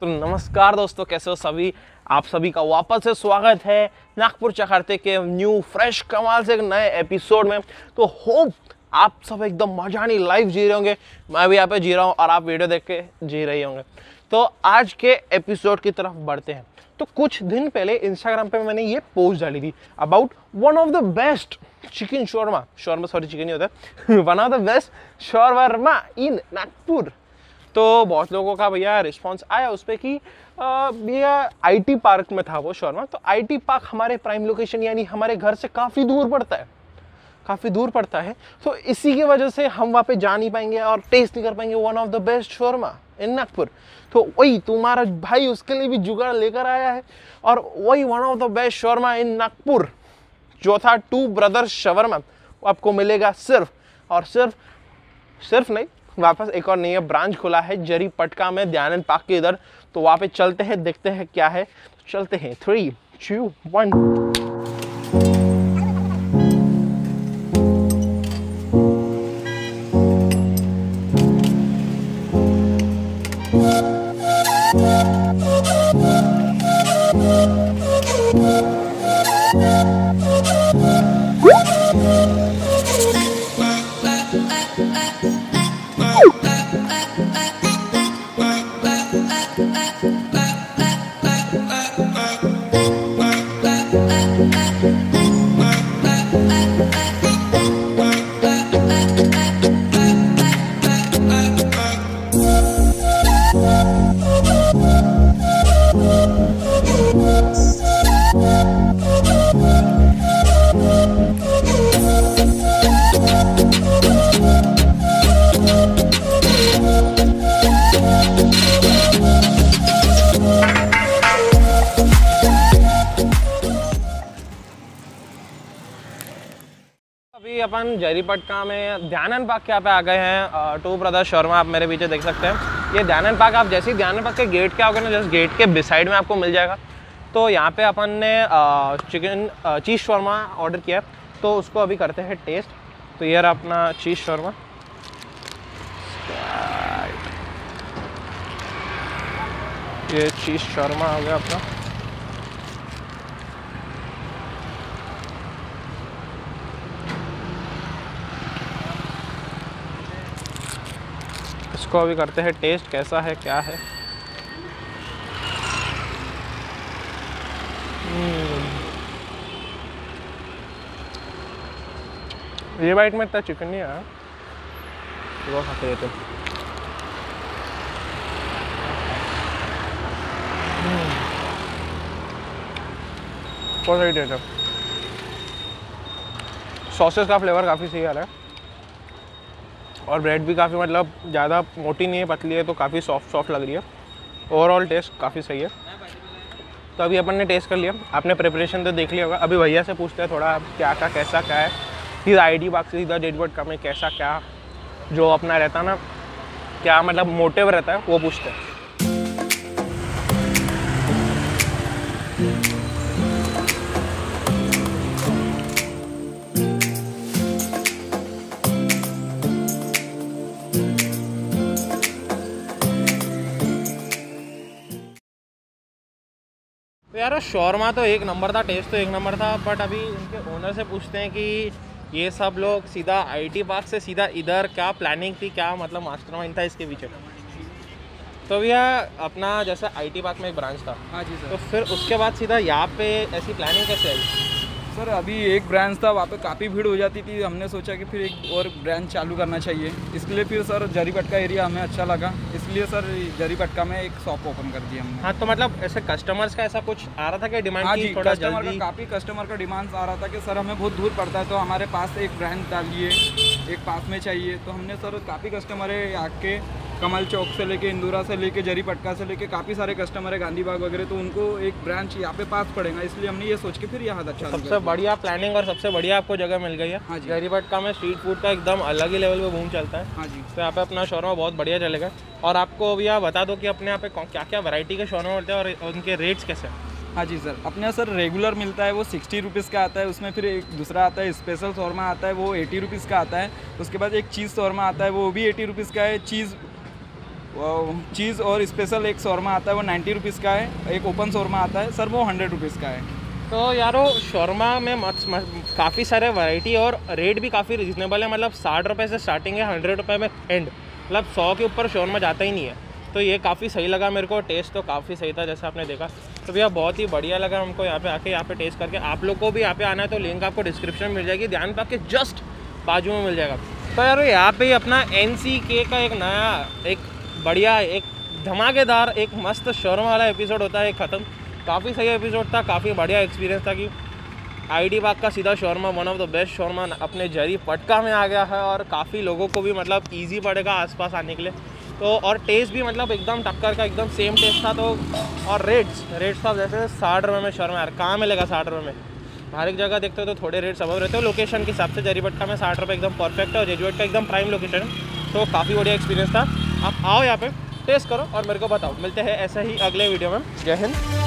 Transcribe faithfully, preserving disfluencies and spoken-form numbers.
तो नमस्कार दोस्तों, कैसे हो सभी। आप सभी का वापस से स्वागत है नागपुर चखरते के न्यू फ्रेश कमाल से नए एपिसोड में। तो होप आप सब एकदम मजानी लाइफ जी रहे होंगे। मैं भी यहाँ पे जी रहा हूँ और आप वीडियो देख के जी रहे होंगे। तो आज के एपिसोड की तरफ बढ़ते हैं। तो कुछ दिन पहले इंस्टाग्राम पे मैंने ये पोस्ट डाली थी about one of the best chicken shawarma shawarma sorry chicken ही होता है one of the best shawarma in Nagpur. तो बहुत लोगों का भैया रिस्पांस आया उस पर कि भैया आईटी पार्क में था वो शोरमा। तो आईटी पार्क हमारे प्राइम लोकेशन यानी हमारे घर से काफ़ी दूर पड़ता है काफ़ी दूर पड़ता है तो इसी की वजह से हम वहाँ पे जा नहीं पाएंगे और टेस्ट नहीं कर पाएंगे one of the best shawarma in Nagpur. तो वही तुम्हारा भाई उसके लिए भी जुगाड़ लेकर आया है और वही one of the best shawarma in Nagpur जो था टू ब्रदर्स शवरमा आपको मिलेगा सिर्फ और सिर्फ सिर्फ नहीं वापस एक और नया ब्रांच खुला है जरी पटका में दयानंद पार्क के इधर। तो वहाँ पे चलते हैं, देखते हैं क्या है। तो चलते हैं, थ्री टू वन। अपन जरी पटका में दयानंद पार्क के यहाँ पे आ गए हैं टू ब्रदर्स शोरमा। आप मेरे पीछे देख सकते हैं ये दयानंद पार्क। आप जैसे ही दयानंद पार्क के गेट के आओगे ना, जस्ट गेट के बिसाइड में आपको मिल जाएगा। तो यहाँ पे अपन ने चिकन चीज़ शोरमा ऑर्डर किया तो उसको अभी करते हैं टेस्ट। तो ये रहा अपना चीज़ शोरमा। ये चीज़ शोरमा हो गया अपना। इसको अभी करते हैं टेस्ट, कैसा है क्या है। ये बाइट में इतना चिकन नहीं आया, वो खाते हैं। तो सॉसेस का फ्लेवर काफ़ी सही आ रहा है और ब्रेड भी काफ़ी मतलब ज़्यादा मोटी नहीं है, पतली है तो काफ़ी सॉफ्ट सॉफ्ट लग रही है। ओवरऑल टेस्ट काफ़ी सही है। तो अभी अपन ने टेस्ट कर लिया, आपने प्रिपरेशन तो देख लिया होगा। अभी भैया से पूछते हैं थोड़ा क्या का कैसा क्या है। सीधा आई डी बाग से सीधा डेट बोर्ड का में कैसा क्या जो अपना रहता ना, क्या मतलब मोटिव रहता है, वो पूछते हैं। यार शोरमा तो एक नंबर था, टेस्ट तो एक नंबर था, बट अभी इनके ओनर से पूछते हैं कि ये सब लोग सीधा आईटी पार्क से सीधा इधर क्या प्लानिंग थी, क्या मतलब मास्टरमाइंड था इसके पीछे। तो भैया अपना जैसा आईटी पार्क में एक ब्रांच था, हाँ जी सर, तो फिर उसके बाद सीधा यहाँ पे ऐसी प्लानिंग कैसे आई सर। अभी एक ब्रांच था, वहाँ पे काफ़ी भीड़ हो जाती थी, हमने सोचा कि फिर एक और ब्रांच चालू करना चाहिए। इसके लिए फिर सर जरी पटका एरिया हमें अच्छा लगा, इसलिए सर जरी पटका में एक शॉप ओपन कर दिया हमने। हाँ, तो मतलब ऐसे कस्टमर्स का ऐसा कुछ आ रहा था कि डिमांड, हाँ जी, थोड़ा कस्टमर का काफ़ी कस्टमर का डिमांड आ रहा था कि सर हमें बहुत दूर पड़ता है, तो हमारे पास एक ब्रांच डालिए, एक पास में चाहिए। तो हमने सर काफ़ी कस्टमर है आके कमल चौक से लेके इंदूरा से लेके जरी पटका से लेके काफ़ी सारे कस्टमर है गांधी बाग वगैरह, तो उनको एक ब्रांच यहाँ पे पास पड़ेगा, इसलिए हमने ये सोच के फिर यहाँ अच्छा। सबसे बढ़िया प्लानिंग और सबसे बढ़िया आपको जगह मिल गई है। हाँ जी, जरी पटका में स्ट्रीट फूड का एकदम अलग ही लेवल पे बूम चलता है। हाँ जी, तो यहाँ पे अपना शोरमा बहुत बढ़िया चलेगा। और आपको अभी आप बता दो कि अपने यहाँ पे क्या क्या वैरायटी के शोरमा होते हैं और उनके रेट्स कैसे हैं। हाँ जी सर, अपने सर रेगुलर मिलता है वो सिक्सटी रुपीज़ का आता है, उसमें फिर एक दूसरा आता है स्पेशल शोरमा आता है वो एटी रुपीज़ का आता है, उसके बाद एक चीज़ शोरमा आता है वो भी एटी रुपीज़ का है, चीज़ चीज़ और स्पेशल एक शौरमा आता है वो नाइन्टी रुपीज़ का है, एक ओपन शौरमा आता है सर वो हंड्रेड रुपीज़ का है। तो यारो शौरमा में मत, मत, काफ़ी सारे वैरायटी और रेट भी काफ़ी रिजनेबल है, मतलब साठ रुपये से स्टार्टिंग है, हंड्रेड रुपये में एंड, मतलब सौ के ऊपर शौरमा जाता ही नहीं है। तो ये काफ़ी सही लगा मेरे को, टेस्ट तो काफ़ी सही था जैसा आपने देखा। तो भैया बहुत ही बढ़िया लगा हमको यहाँ पे आके यहाँ पे टेस्ट करके। आप लोग को भी यहाँ पे आना है तो लिंक आपको डिस्क्रिप्शन में मिल जाएगी, ध्यान पाक के जस्ट बाजू में मिल जाएगा। तो यार यहाँ पे अपना एन सी के का एक नया एक बढ़िया एक धमाकेदार एक मस्त शौरमा वाला एपिसोड होता है, एक ख़त्म। काफ़ी सही एपिसोड था, काफ़ी बढ़िया एक्सपीरियंस था कि आईडी बाग का सीधा shawarma one of the best shawarma अपने जरी पटका में आ गया है और काफ़ी लोगों को भी मतलब ईजी पड़ेगा आसपास आने के लिए। तो और टेस्ट भी मतलब एकदम टक्कर का एकदम सेम टेस्ट था। तो और रेट्स रेट्स था जैसे साठ रुपये में शौरमा, यार कहाँ मिलेगा साठ रुपये में, हर एक जगह देखते हो तो थोड़े रेट्स अब रहते हो। लोकेशन के हिसाब से जरी पटका में साठ रुपये एकदम परफेक्ट है और जेजुएट का एकदम प्राइम लोकेशन है। तो काफ़ी बढ़िया एक्सपीरियंस था, आप आओ यहाँ पर टेस्ट करो और मेरे को बताओ। मिलते हैं ऐसे ही अगले वीडियो में, जय हिंद।